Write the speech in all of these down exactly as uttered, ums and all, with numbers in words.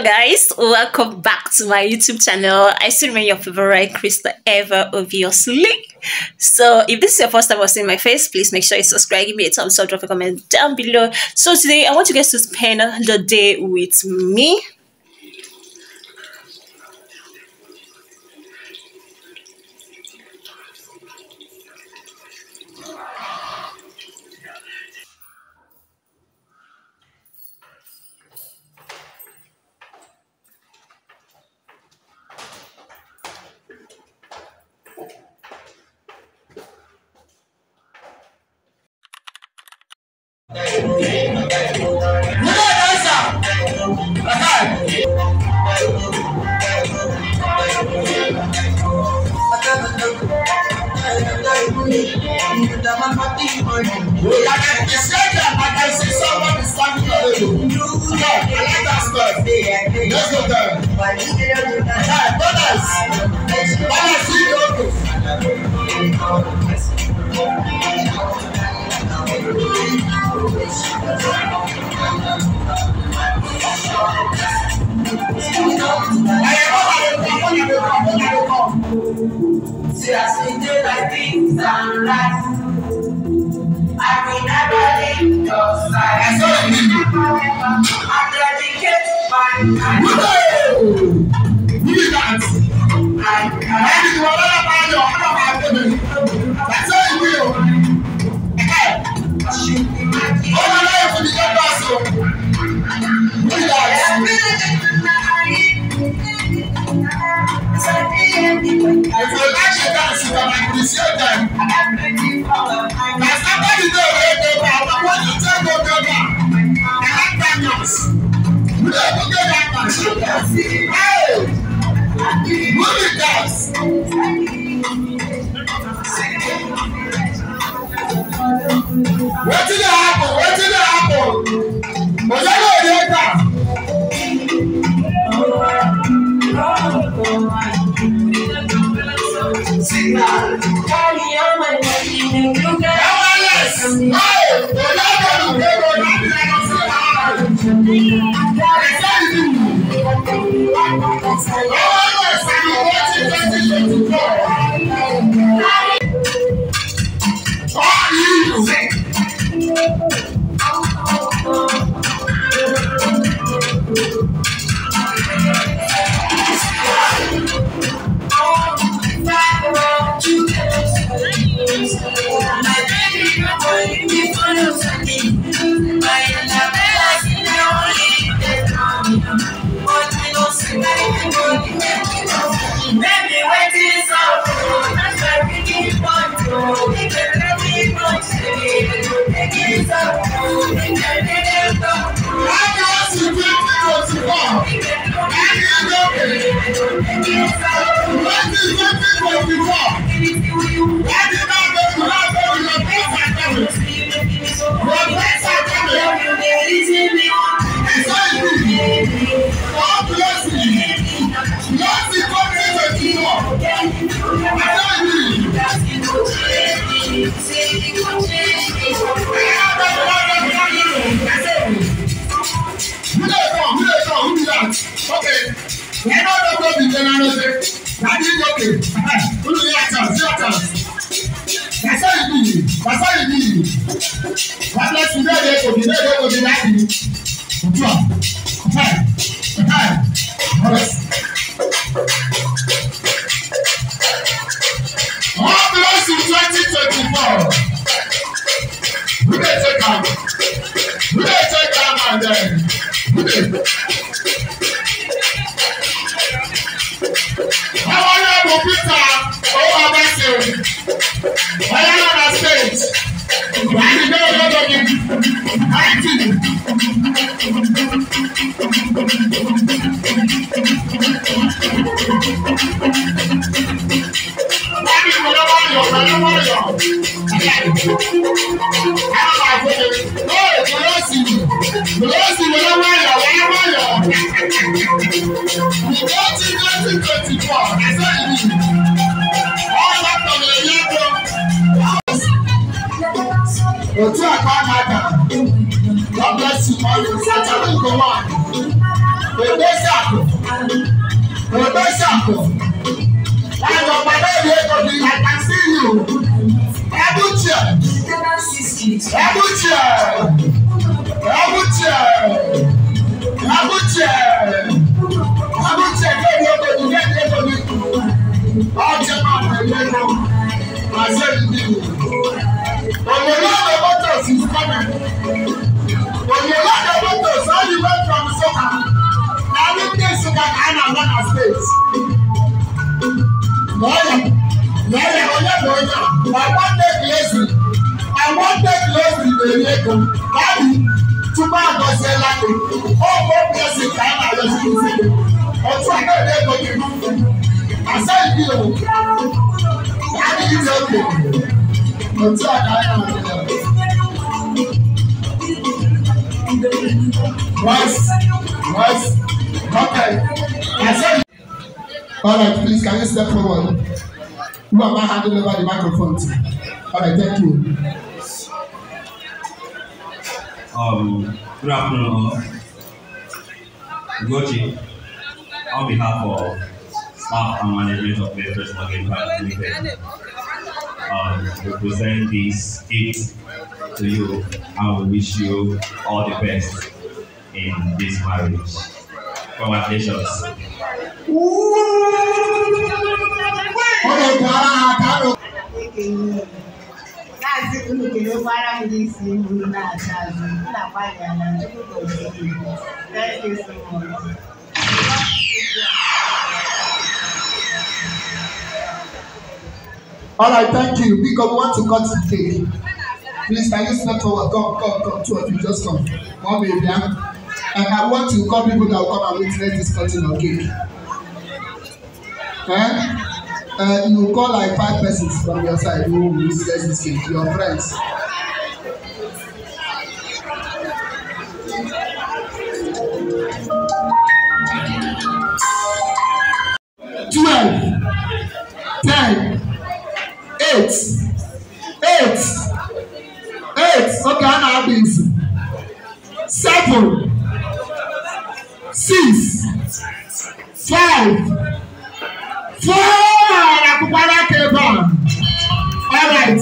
Hello guys, welcome back to my YouTube channel. I still remain your favorite crystal ever, obviously. So if this is your first time of seeing my face, please make sure you subscribe, give me a thumbs up, drop a comment down below. So today I want you guys to spend the day with me. God bless you. God bless you. I can see you. I Now you I want that lazy. I want that lazy to make them. Daddy, tomorrow I say like it. Oh, God bless it. I was using it. Also, I know they're going to do it. I said, you know, I need you to help me. Also, I know. Once, once, okay. I said, all right, please, can you step forward? Who am I handing over the microphone to? All right, thank you. Um, good afternoon, all. Ugochi, on behalf of staff and management of the First Market Bank Limited, um, we present this gift to you and we wish you all the best in this marriage. Congratulations. Thank you so much. All right, thank you. Big up, want to cut the cake. Please, can you step forward? Come, come, come. Two of you, just come. One baby, yeah? And I want to call people that will come and witness this cutting of cake. Eh? Uh, you will call like five persons from your side who will witness this cake, your friends. twelve, ten, eight, eight, eight, okay, I'm having seven, six, five, four, all right, all right, all right,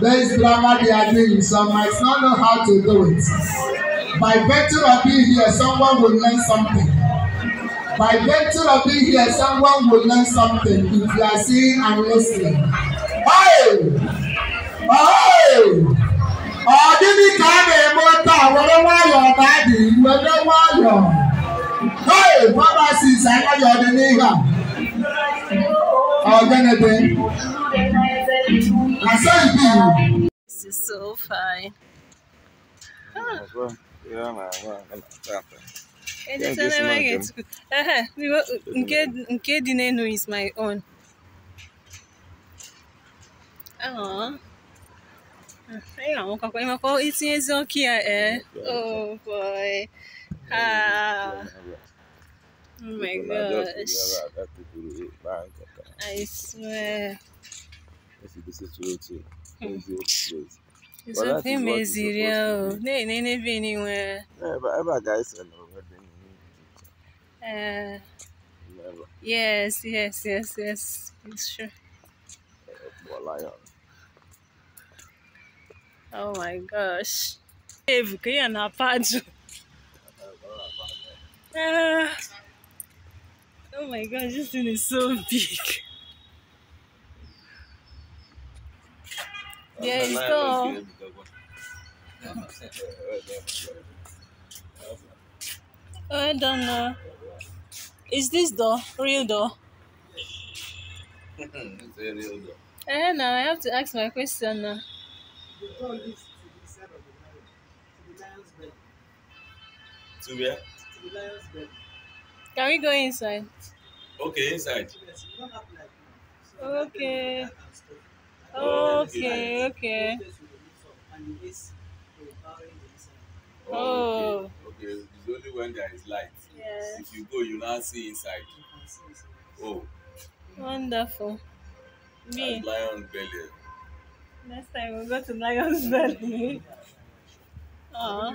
There is drama they are doing, some might not know how to do it. By virtue of being here, someone will learn something. By virtue of being here, someone will learn something if you are seeing and listening. Hey! Hey! Oh, did you come in motor? What do want your daddy? What do want your? Hey, Papa says I know you're the neighbor. Oh, then this is so fine. Huh. Nkedinenu is my own. Oh, boy. Ah. Oh, my gosh. I swear. It's a thing is real. They never anywhere. Never, guys. Yes, yes, yes, yes. It's true. Oh my gosh. Uh, oh my gosh, this thing is so big. There you go. I don't know. Is this door real door? It's a real door. I don't know. I have to ask my question now. To where? To the lion's bed. Can we go inside? Okay, inside. Okay. Okay, okay. Oh. Okay, it's only when there is light. Yes. If you go, you'll not see inside. Oh. Wonderful. Me. Lion's belly. Next time we'll go to Lion's belly. Oh.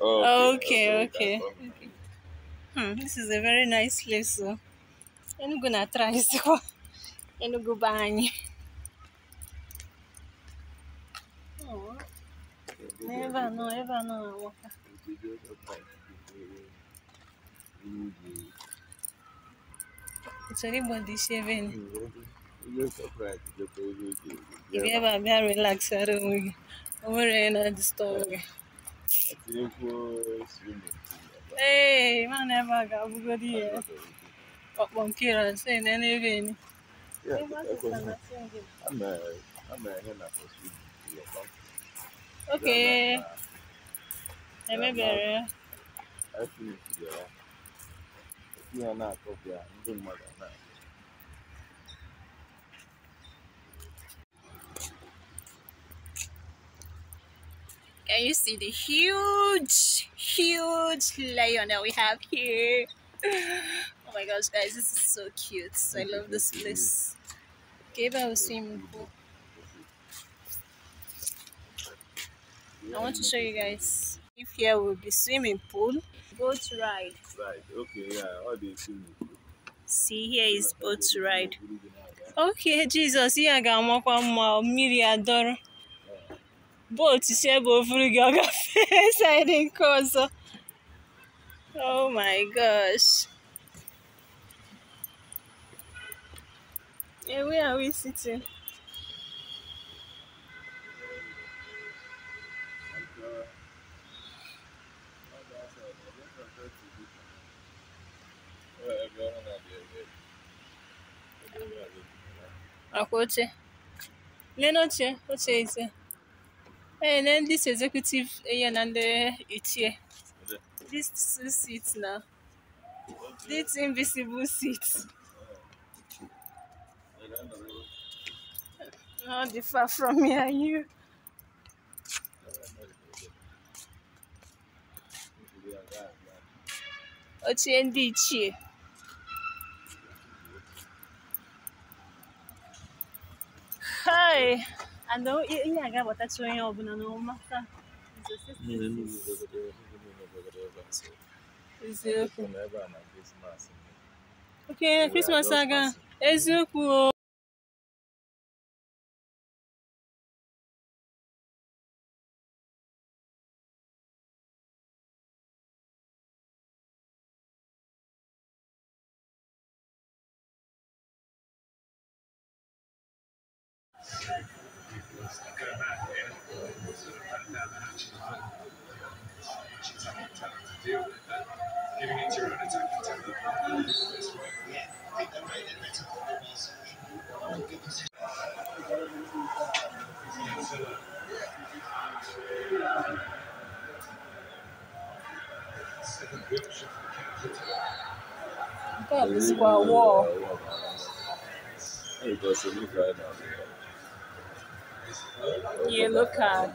Oh, okay, okay, okay. okay. Hmm, this is a very nice place, so I'm gonna try so I'm go bang. Oh, never know, ever know. It's anybody shaving. If you ever be relaxed, I don't know. I'm wearing at the store. Hey, man, never got everybody here. But one kid and saying anything. Yeah, I'm a I'm a henna for swimming. Okay. I'm a bear. I feel it. You are not up there. You don't matter now. Can you see the huge, huge lion that we have here? Oh my gosh, guys, this is so cute. I love this place. Gave our swimming pool. I want to show you guys. If here will be swimming pool, boat ride. Right, okay, yeah, all the swimming pool. See, here is boat ride. Okay, Jesus, here I got one million. Boat is here, both Gaga face. I didn't cause. Oh my gosh. Yeah, where are we sitting? Akoche. Lenoche, what's it? And then this executive and under it here. These two seats now. These invisible seats. Not far from here, you. Ochendi. Hi. And though I got what that's showing up, no matter. Okay, Christmas saga. It's so cool. God, this square wall. Yellow card.